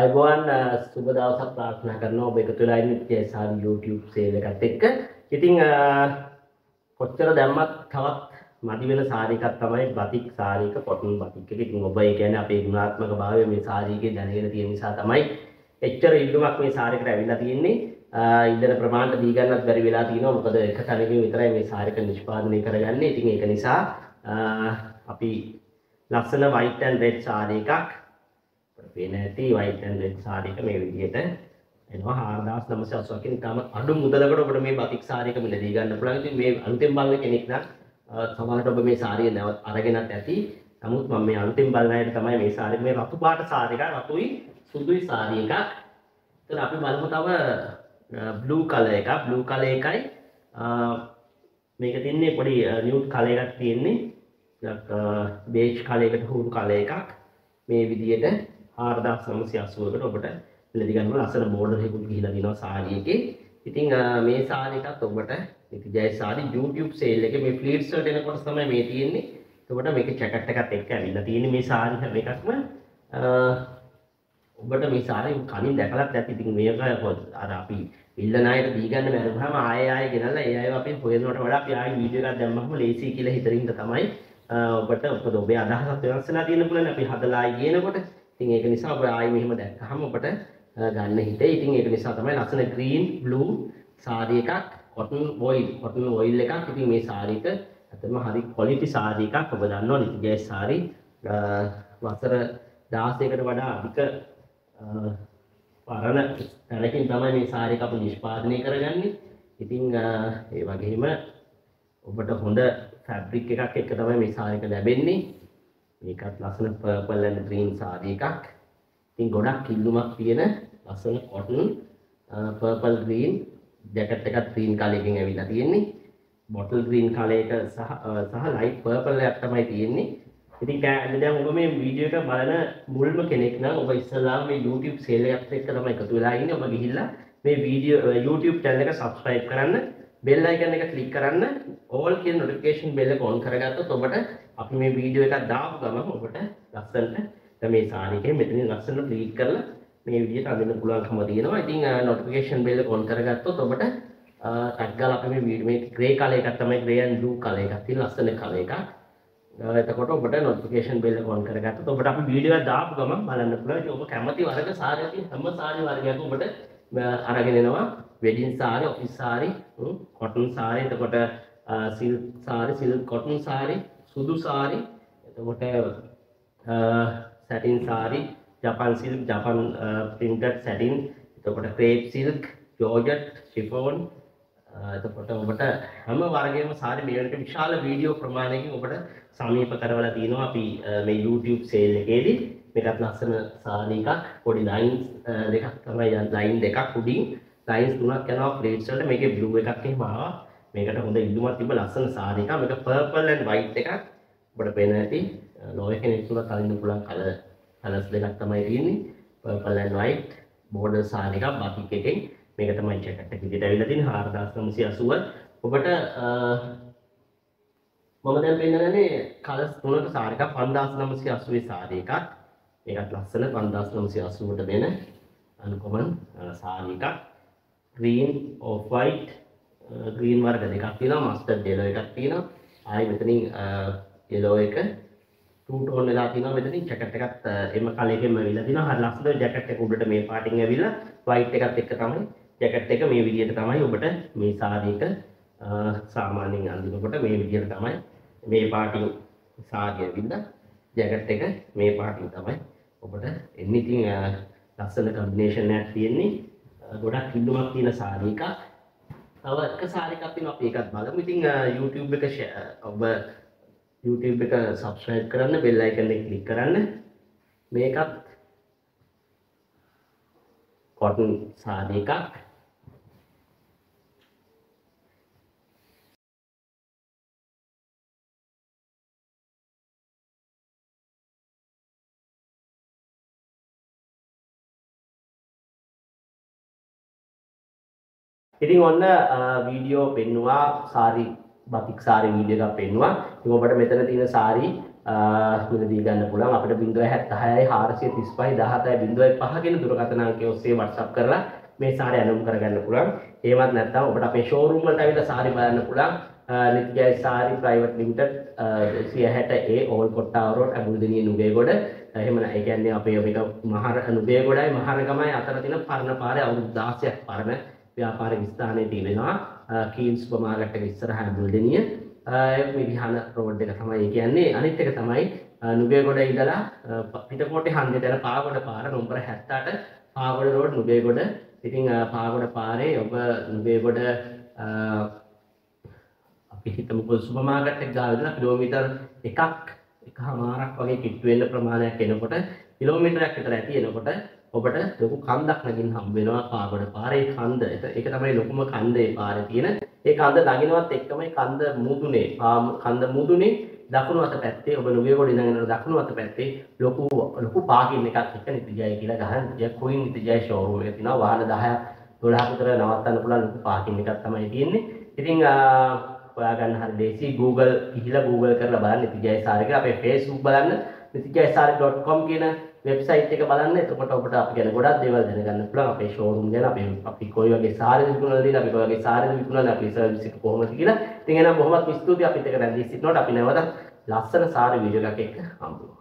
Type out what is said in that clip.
අයිබෝන් සුබ දවසක් ප්‍රාර්ථනා කරනවා ඔබ එකතු වෙලා ඉන්න ජේසා YouTube සේවයකට එක්ක. ඉතින් කොච්චර දැම්මත් තවත් මදි වෙන සාරිකක් තමයි බතික් සාරික කොටන් බතික් එක. ඉතින් ඔබ ඒ කියන්නේ අපේ ගුණාත්මක භාවය මේ සාරිකේ දැනගෙන තියෙන නිසා තමයි එච්චර ඉල්ලුමක් මේ සාරිකට ඇවිල්ලා තියෙන්නේ. ඉන්දන ප්‍රමාණයට දී ගන්නත් බැරි වෙලා තියෙනවා. මොකද එක තැනකින් විතරයි මේ සාරික නිෂ්පාදනය කරගන්නේ. ඉතින් ඒක නිසා අපි ලස්සන white and red saree එකක් වෙනටි white and red saree එක මේ විදිහට එනවා 4900ක් ඉතාලම අඩු මුදලකට ඔබට මේ batik saree එක මිලදී ගන්න පුළුවන්. ඉතින් මේ අලුතෙන් බලන කෙනෙක් නම් සමහරවිට ඔබ මේ saree නැවත් අරගෙනත් ඇති. නමුත් මම මේ අලුතෙන් බලන අයට තමයි මේ saree මේ රතු පාට saree එක රතුයි සුදුයි saree එකක්. ඒතර අපි බලමු තව blue color එකයි මේක තින්නේ පොඩි nude color එකක් තියෙන්නේ. ඒක beige color එකට හුරු color එකක් මේ විදිහට 4980කට ඔබට මිලදී ගන්න පුළුවන්. අසල බෝඩර් එකකුත් ගිහිලා දිනවා සාරි එකේ. ඉතින් මේ සාරි එකත් ඔබට නිතිජය සාරි YouTube sale එකේ මේ ෆ්ලීට්ස් වලට එන කොටස තමයි මේ තියෙන්නේ. එතකොට මේක ජැකට් එකත් එක්ක ඇවිල්ලා තියෙන්නේ මේ සාරි හැම එකක්ම. ඔබට මේ සාරි කලින් දැකලත් ඇති. ඉතින් මේක අර අපි ඉල්ලන අයට දී ගන්න බැරුවම ආයෙ ගෙනල්ලා ඒ අයව අපි හොයනවට වඩා අපි ආයෙ වීඩියෝ එකක් දැම්මම ලේසි කියලා හිතරින්ද තමයි ඔබට මොකද ඔබේ අදහසත් වෙනස්ලා තියෙන පුළුවන්. අපි හදලා යනකොට ඉතින් ඒක නිසා ඔබ ආයි මෙහෙම දැක්කහම ඔබට ගන්න හිතේ. ඉතින් ඒක නිසා තමයි ලස්සන green blue saree එකක් cotton oil එකක්. ඉතින් මේ saree එක අතම හරි quality saree එකක්. ඔබ දන්නවා නිතිජය saree වසර 16කට වඩා අධික පරණ තැනකින් තමයි මේ saree එක අපි නිෂ්පාදනය කරගන්නේ. ඉතින් ඒ වගේම ඔබට හොඳ fabric එකක් එක්ක තමයි මේ saree එක ලැබෙන්නේ. මේකත් ලස්සන purple and green saree එකක්. ඉතින් ගොඩක් ඉල්ලුමක් තියෙන ලස්සන cotton purple green jacket එකත් green color එකකින් ඇවිල්ලා තියෙන්නේ. bottle green color එක සහ light purple එකක් තමයි තියෙන්නේ. ඉතින් දැන් ඔබ මේ වීඩියෝ එක බලන මුල්ම කෙනෙක් නම් ඔබ ඉස්සෙල්ලාම මේ YouTube sale එකත් එක්ක තමයි එකතු වෙලා ඉන්නේ. ඔබ ගිහිල්ලා මේ වීඩියෝ YouTube channel එක subscribe කරන්න, bell icon එක click කරන්න, all කියන notification bell එක on කරගත්තොත් ඔබට අපි මේ වීඩියෝ එකක් දාපු ගමන් ඔබට ලස්සනට දැන් මේ සාරි එකේ මෙතනින් ලස්සනට ක්ලික් කරලා මේ විදිහට අඳින්න පුළුවන්කම තියෙනවා. ඉතින් notification bell එක on කරගත්තොත් ඔබට ටැග් ගාලා අපි මේ වීඩියෝ මේ grey color එකක් තමයි grey and blue color එකක් තියෙන ලස්සන color එකක්. එතකොට ඔබට notification bell එක on කරගත්තොත් ඔබට අපි වීඩියෝ එක දාපු ගමන් බලන්න පුළුවන්. ඉතින් ඔබ කැමති වර්ග සාරි තියෙන හැම සාරි වර්ගයක්ම ඔබට අරගෙන එනවා. wedding saree, office saree, cotton saree, එතකොට silk saree, silk cotton saree, සුදු සාරි, එතකොට satin saree, japan silk, japan printed satin, එතකොට crepe silk, georgette, chiffon. එතකොට ඔබට හැම වර්ගයකම සාරි මේකට විශාල වීඩියෝ ප්‍රමාණයකින් ඔබට සමීප කරවලා තිනවා අපි මේ YouTube sale එකේදී. මේකත් ලස්සන සාරි එකක්. පොඩි lines දෙකක් තමයි line දෙකක් උඩින් lines තුනක් යනවා plates වලට. මේකේ blue එකක් එහෙම ආවා. මේකට හොඳ ඉල්ලුමක් තිබ්බ ලස්සන සාරි එකක්. මේක purple and white එකක්. ඔබට පේන ඇති ලෝය කෙනෙක් තුල තලින්න පුළුවන් කලර්ස් දෙකක් තමයි තියෙන්නේ. purple and white border sari එකක් batik එකෙන්. මේක තමයි ජැකට් එක විදිහට ඇවිල්ලා තියෙන්නේ 4980. ඔබට මම දැන් පෙන්නන්නේ කලර්ස් තුනක සාරි එකක් 5980 සාරි එකක්. ඒකත් ලස්සන 5980ට දෙන uncommon සාරි එකක්. green or white green වර්ග දෙකක් තියෙනවා, mustard yellow එකක් තියෙනවා. ආයි මෙතනින් yellow එක two tone වෙලා තියෙනවා. මෙතනින් ජැකට් එකත් එම කලයකින්ම ඇවිල්ලා තිනවා. හරි ලස්සන ජැකට් එක උඩට මේ පාටින් ඇවිල්ලා white එකත් එක්ක තමයි ජැකට් එක. මේ විදිහට තමයි ඔබට මේ සාරි එක සාමාන්‍යයෙන් අඳිනකොට මේ විදිහට තමයි මේ පාටින් සාරි ඇවිල්ලා ජැකට් එක මේ පාටින් තමයි ඔබට එන්නේ. ඉතින් ලස්සන combination එකක් තියෙන්නේ. ගොඩක් ඉල්ලුමක් තියෙන සාරි එකක්. තව එක සාරි එකක් තියෙනවා. අපි ඒකත් බලමු. ඉතින් YouTube එක ඔබ YouTube එක subscribe කරන්න, bell icon එක click කරන්න. මේකත් cotton සාරි එකක්. ඉතින් ඔන්න වීඩියෝ පෙන්නවා, සාරි batik සාරි වීඩියෝ එකක් පෙන්නවා. ඉතින් ඔබට මෙතන තියෙන සාරි ගෙනදී පුළුවන් අපිට 076 435 17.5 දුරකථන අංකය ඔස්සේ WhatsApp කරලා මේ සාරය අනුමත කරගන්න පුළුවන්. ඒවත් නැත්නම් ඔබට අපේ showroom වලට ඇවිල්ලා සාරි බලන්න පුළුවන්. නිත්‍යයි sari private limited 160A all Kottawa road අබුදෙණිය Nugegoda. එහෙමනම් ඒ කියන්නේ අපේ මේක මහර නුගේගොඩයි මහරගමයි අතර තියෙන පරණ පාරේ අවුරුදු 16ක් පරණ ව්‍යාපාර විස්ථානයේ තියෙනවා. කීන් සුපර් මාකට් එක ඉස්සරහා අබුදෙණිය. මේ විහාන road එක තමයි කියන්නේ. අනිත් එක තමයි නුගේගොඩ ඉඳලා පිටකොටේ හන්දියට යන පාවගොඩ පාර නම්බර 78 පාවගොඩ road නුගේගොඩ. ඉතින් පාවගොඩ පාරේ ඔබ නුගේගොඩ අපි හිතමු සුපර් මාකට් එක ගාව ඉඳලා කිලෝමීටර් 1.5ක් වගේ කිට්ටු වෙන ප්‍රමාණයක් එනකොට කිලෝමීටරයක් විතර ඇති එනකොට ඔබට ලොකු කන්දක් නැගින් හම්බ වෙනවා පාවගොඩ පාරේ කන්ද. ඒක තමයි ලොකුම කන්දේ පාරේ තියෙන. ඒ කන්ද දකින්නවත් එක්කම කන්ද මුදුනේ දකුණු අත පැත්තේ ඔබ නුගේගොඩ ඉඳගෙන දකුණු අත පැත්තේ ලොකු පාකින් එකක් එක නිතිජය කියලා ගහන කොයින් නිතිජය ෂෝරූම් එක තියෙනවා වාහන 10ක් 12ක් විතර නවත්තන්න පුළුවන් ලොකු පාකින් එකක් තමයි තියෙන්නේ. ඉතින් හොයාගන්න හරි දේසි Google ගිහිලා Google කරලා බලන්න නිතිජය සාරි කියලා. අපේ Facebook බලන්න nitijayasari.com කියන වෙබ්සයිට් එක බලන්න. එතකොට ඔබට අපි ගැන ගොඩක් දේවල් දැනගන්න පුළුවන්. අපේ ෂෝරූම් ගැන අපි කොයි වගේ සාරිද විකුණනද අපි කොයි වගේ සාරිද විකුණනද අපි සර්විස් එක කොහොමද කියලා. ඉතින් එහෙනම් බොහොමත් ස්තුතියි අපිත් එක රැඳී සිටිනකොට අපි නැවත ලස්සන සාරි වීඩියෝ එකක් එක්ක හම්බුමු.